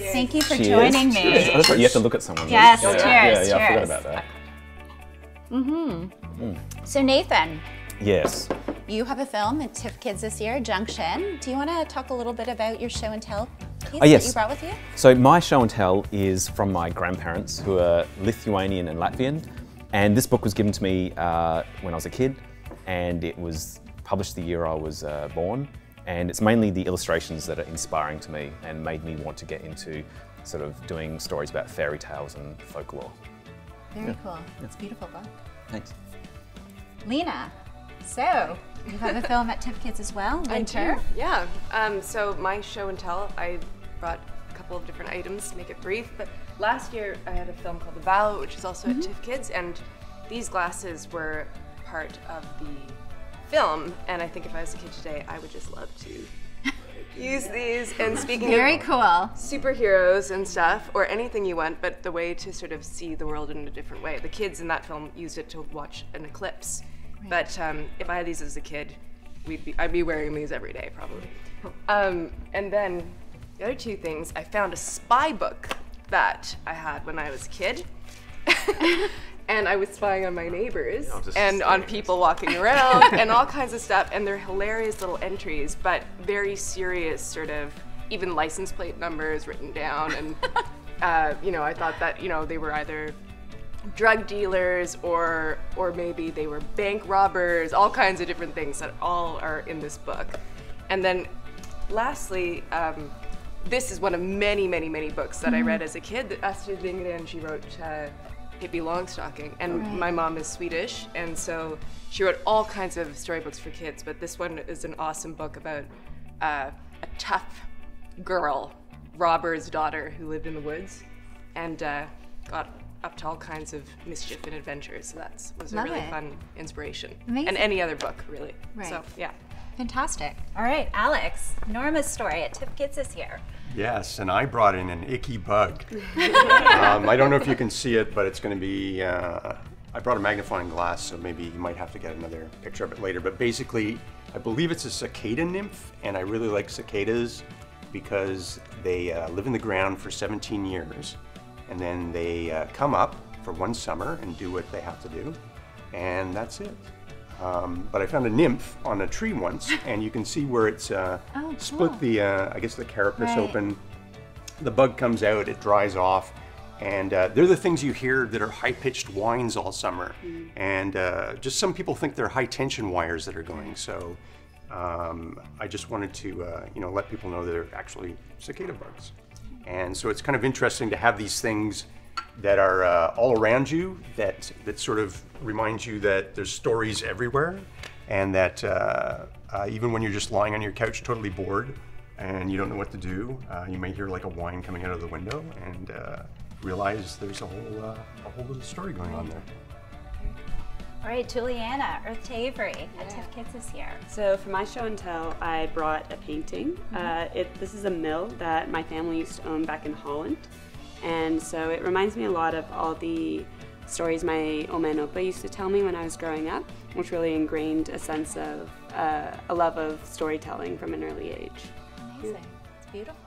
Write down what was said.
Yes. Thank you for joining me. Cheers. You have to look at someone. Yes, yeah. Cheers. Yeah, I forgot about that. Mm-hmm. Mm. So Nathan. Yes. You have a film at TIFF Kids this year, Junction. Do you want to talk a little bit about your show and tell piece that you brought with you? So my show and tell is from my grandparents, who are Lithuanian and Latvian. And this book was given to me when I was a kid, and it was published the year I was born. And it's mainly the illustrations that are inspiring to me and made me want to get into sort of doing stories about fairy tales and folklore. Very cool. It's a beautiful book. Thanks. Lena, so you have a film at TIFF Kids as well, Winter. Yeah, so my show and tell, I brought a couple of different items to make it brief, but last year I had a film called The Vow, which is also at TIFF Kids, and these glasses were part of the film, and I think if I was a kid today, I would just love to use these. And speaking of superheroes and stuff, or anything you want, but the way to sort of see the world in a different way. The kids in that film used it to watch an eclipse, but if I had these as a kid, I'd be wearing these every day probably. And then the other two things, I found a spy book that I had when I was a kid. And I was spying on my neighbors and on people walking around and all kinds of stuff, and they're hilarious little entries, but very serious, sort of even license plate numbers written down, and you know, I thought that, you know, they were either drug dealers or maybe they were bank robbers, all kinds of different things that all are in this book. And then lastly, this is one of many, many, many books that I read as a kid that Astrid Lindgren, she wrote Pippi Longstocking, and my mom is Swedish, and so she wrote all kinds of storybooks for kids, but this one is an awesome book about a tough girl, robber's daughter, who lived in the woods and got up to all kinds of mischief and adventures, so that was a really fun inspiration. Amazing. And any other book, really. Right. So, yeah. Fantastic. All right, Alex, Norma's Story at TIFF Kids this year. Yes, and I brought in an icky bug. I don't know if you can see it, but it's going to be, I brought a magnifying glass, so maybe you might have to get another picture of it later. But basically, I believe it's a cicada nymph, and I really like cicadas because they live in the ground for 17 years, and then they come up for one summer and do what they have to do, and that's it. But I found a nymph on a tree once, and you can see where it's split the, I guess, the carapace open. The bug comes out, it dries off, and they're the things you hear that are high-pitched whines all summer. And just some people think they're high-tension wires that are going, so I just wanted to, you know, let people know that they're actually cicada bugs. And so it's kind of interesting to have these things that are all around you, that sort of reminds you that there's stories everywhere, and that even when you're just lying on your couch totally bored and you don't know what to do, you may hear like a whine coming out of the window and realize there's a whole little story going on there. All right, Juliana, Earth to Avery at TIFF Kids this year. So for my show and tell, I brought a painting. This is a mill that my family used to own back in Holland. And so it reminds me a lot of all the stories my oma and opa used to tell me when I was growing up, which really ingrained a sense of, a love of storytelling from an early age. Amazing. It's beautiful.